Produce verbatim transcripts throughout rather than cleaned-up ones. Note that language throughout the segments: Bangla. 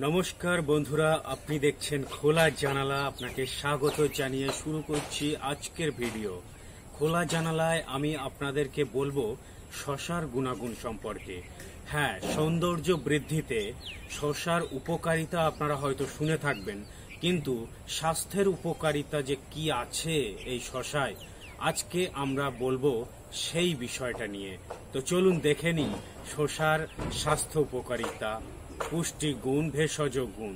नमस्कार बंधुरा आपनी देखछेन खोला जानाला आपनाके स्वागत जानिये शुरू करछि आजकेर भिडियो। खोला जानालाय आमी आपनादेरके बोलबो शशार गुणागुण सम्पर्के। हाँ, सौंदर्य बृद्धिते शशार उपकारिता आपनारा हयतो शुने थाकबेन, किन्तु स्वास्थ्येर उपकारिता जे कि आछे एई शशाय आजके आमरा बोलबो सेई विषयटा निये। तो चलुन देखे नि शशार स्वास्थ्य उपकारिता पुष्टि गुण भेषज गुण।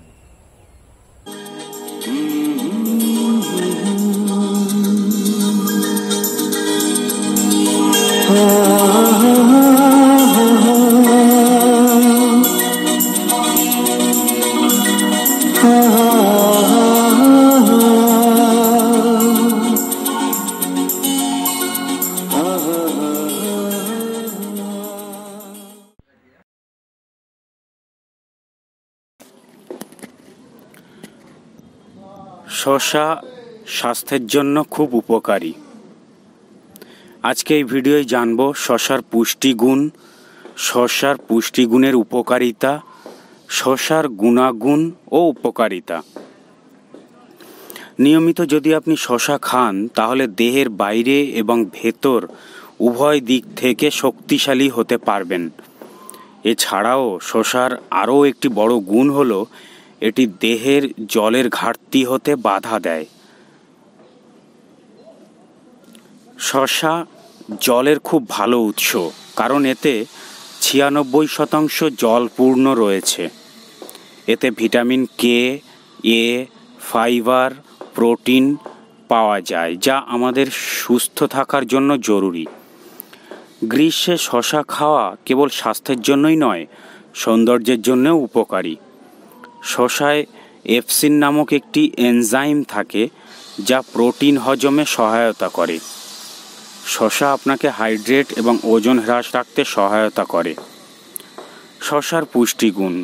শসা স্বাস্থ্যের জন্য খুব উপকারী। আজকে এই ভিডিওয় জানব শসার পুষ্টিগুণ, শসার পুষ্টিগুণের উপকারিতা, শসার গুণাগুণ ও উপকারিতা। নিয়মিত যদি আপনি শসা খান তাহলে দেহের বাইরে এবং ভেতর উভয় দিক থেকে শক্তিশালী হতে পারবেন। এছাড়াও শসার আরও একটি বড় গুণ হলো এটি দেহের জলের ঘাটতি হতে বাধা দেয়। শসা জলের খুব ভালো উৎস, কারণ এতে ছিয়ানব্বই শতাংশ জলপূর্ণ রয়েছে। এতে vitamin K, A, fibre, protein পাওয়া যায়, যা আমাদের সুস্থ থাকার জন্য জরুরি। গ্রীষ্মে শসা খাওয়া কেবল স্বাস্থ্যের জন্যই নয়, সৌন্দর্যের জন্যও উপকারী। শসায় এপসিন নামক একটি এনজাইম থাকে যা প্রোটিন হজমে সহায়তা করে। শসা আপনাকে হাইড্রেট এবং ওজন হ্রাস রাখতে সহায়তা করে। শসার পুষ্টিগুণ।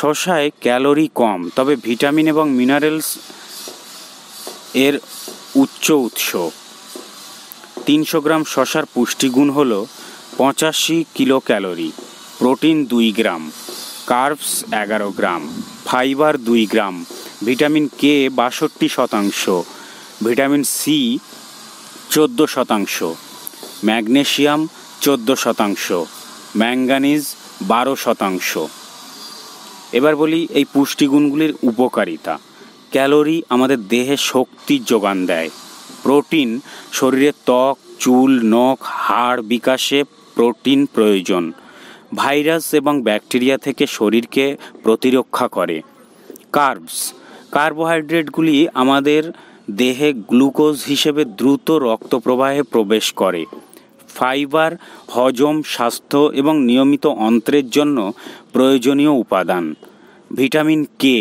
শসায় ক্যালোরি কম, তবে ভিটামিন এবং মিনারেলস এর উচ্চ উৎস। তিনশো গ্রাম শসার পুষ্টিগুণ হল পঁচাশি কিলো ক্যালোরি, প্রোটিন দুই গ্রাম, কার্বস এগারো গ্রাম, ফাইবার দুই গ্রাম, ভিটামিন কে বাষট্টি শতাংশ, ভিটামিন সি চোদ্দ শতাংশ, ম্যাগনেশিয়াম চোদ্দ শতাংশ, ম্যাঙ্গানিজ বারো শতাংশ। এবার বলি এই পুষ্টিগুণগুলির উপকারিতা। ক্যালোরি আমাদের দেহে শক্তি যোগান দেয়। প্রোটিন শরীরের ত্বক, চুল, নখ, হাড় বিকাশে প্রোটিন প্রয়োজন। ভাইরাস এবং ব্যাকটেরিয়া থেকে শরীরকে প্রতিরক্ষা করে। কার্বস কার্বোহাইড্রেটগুলি আমাদের দেহে গ্লুকোজ হিসেবে দ্রুত রক্ত প্রবাহে প্রবেশ করে। ফাইবার হজম, স্বাস্থ্য এবং নিয়মিত অন্ত্রের জন্য প্রয়োজনীয় উপাদান। ভিটামিন কে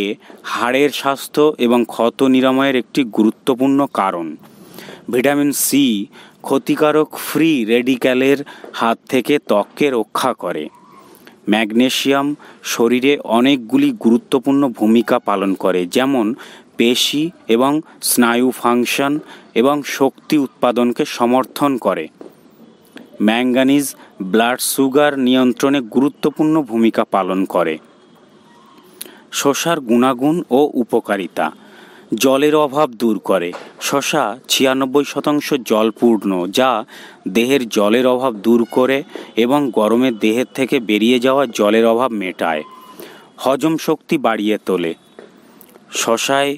হাড়ের স্বাস্থ্য এবং ক্ষত নিরাময়ের একটি গুরুত্বপূর্ণ কারণ। ভিটামিন সি ক্ষতিকারক ফ্রি রেডিক্যালের হাত থেকে ত্বককে রক্ষা করে। ম্যাগনেশিয়াম শরীরে অনেকগুলি গুরুত্বপূর্ণ ভূমিকা পালন করে, যেমন পেশি এবং স্নায়ু ফাংশন এবং শক্তি উৎপাদনকে সমর্থন করে। ম্যাঙ্গানিজ ব্লাড সুগার নিয়ন্ত্রণে গুরুত্বপূর্ণ ভূমিকা পালন করে। শসার গুণাগুণ ও উপকারিতা। জলের অভাব দূর করে। শসা ছিয়ানব্বই শতাংশ জলপূর্ণ, যা দেহের জলের অভাব দূর করে এবং গরমে দেহের থেকে বেরিয়ে যাওয়া জলের অভাব মেটায়। হজম শক্তি বাড়িয়ে তোলে। শসায়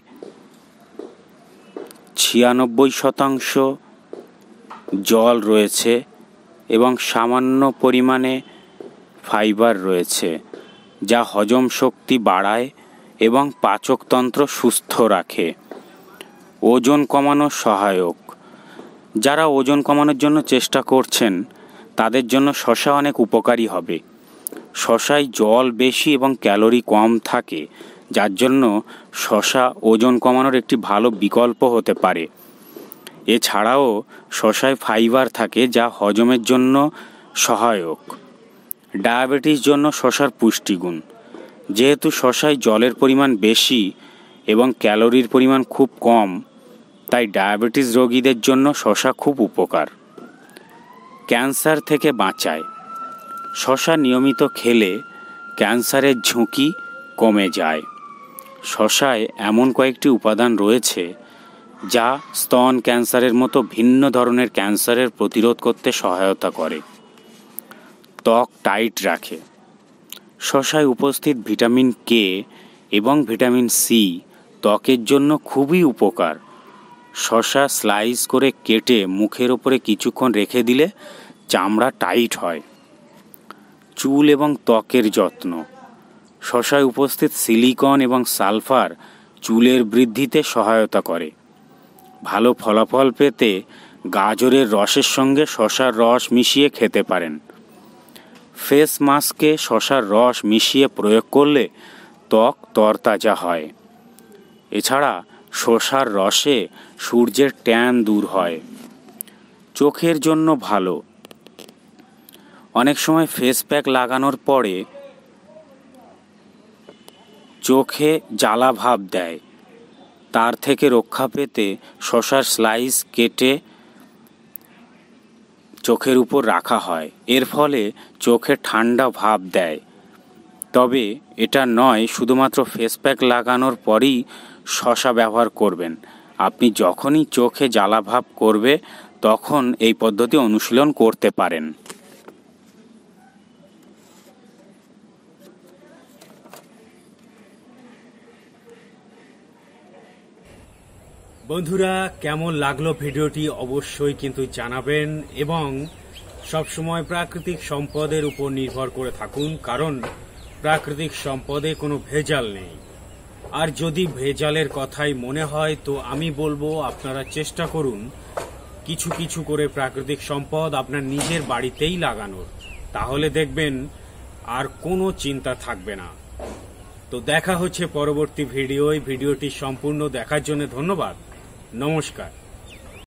ছিয়ানব্বই শতাংশ জল রয়েছে এবং সামান্য পরিমাণে ফাইবার রয়েছে, যা হজম শক্তি বাড়ায় এবং পাচকতন্ত্র সুস্থ রাখে। ওজন কমানো সহায়ক। যারা ওজন কমানোর জন্য চেষ্টা করছেন তাদের জন্য শসা অনেক উপকারী হবে। শসায় জল বেশি এবং ক্যালোরি কম থাকে, যার জন্য শসা ওজন কমানোর একটি ভালো বিকল্প হতে পারে। এছাড়াও শসায় ফাইবার থাকে যা হজমের জন্য সহায়ক। ডায়াবেটিস জন্য শসার পুষ্টিগুণ। যেহেতু শসায় জলের পরিমাণ বেশি এবং ক্যালোরির পরিমাণ খুব কম, তাই ডায়াবেটিস রোগীদের জন্য শসা খুব উপকার। ক্যান্সার থেকে বাঁচায়। শসা নিয়মিত খেলে ক্যান্সারের ঝুঁকি কমে যায়। শশায় এমন কয়েকটি উপাদান রয়েছে যা স্তন ক্যান্সারের মতো ভিন্ন ধরনের ক্যান্সারের প্রতিরোধ করতে সহায়তা করে, ত্বক টাইট রাখে। শশায় উপস্থিত ভিটামিন কে এবং ভিটামিন সি ত্বকের জন্য খুবই উপকার। শশা স্লাইস করে কেটে মুখের ওপরে কিছুক্ষণ রেখে দিলে চামড়া টাইট হয়। চুল এবং ত্বকের যত্ন। শশায় উপস্থিত সিলিকন এবং সালফার চুলের বৃদ্ধিতে সহায়তা করে। ভালো ফলাফল পেতে গাজরের রসের সঙ্গে শশার রস মিশিয়ে খেতে পারেন। ফেস মাস্কে শশার রস মিশিয়ে প্রয়োগ করলে ত্বক তরতাজা হয়। এছাড়া শশার রসে সূর্যের ট্যান দূর হয়। চোখের জন্য ভালো। অনেক সময় ফেস প্যাক লাগানোর পরে চোখে জ্বালা ভাব দেয়, তার থেকে রক্ষা পেতে শশার স্লাইস কেটে চোখের উপর রাখা হয়। এর ফলে চোখে ঠান্ডা ভাব দেয়। তবে এটা নয় শুধুমাত্র ফেস প্যাক লাগানোর পরই শশা ব্যবহার করবেন। আপনি যখনই চোখে জ্বালা ভাব করবে তখন এই পদ্ধতি অনুশীলন করতে পারেন। বন্ধুরা, কেমন লাগলো ভিডিওটি অবশ্যই কিন্তু জানাবেন এবং সবসময় প্রাকৃতিক সম্পদের উপর নির্ভর করে থাকুন, কারণ প্রাকৃতিক সম্পদে কোনো ভেজাল নেই। আর যদি ভেজালের কথাই মনে হয় তো আমি বলবো আপনারা চেষ্টা করুন কিছু কিছু করে প্রাকৃতিক সম্পদ আপনার নিজের বাড়িতেই লাগানোর, তাহলে দেখবেন আর কোনো চিন্তা থাকবে না। তো দেখা হচ্ছে পরবর্তী ভিডিওয়। ভিডিওটি সম্পূর্ণ দেখার জন্য ধন্যবাদ। নমস্কার।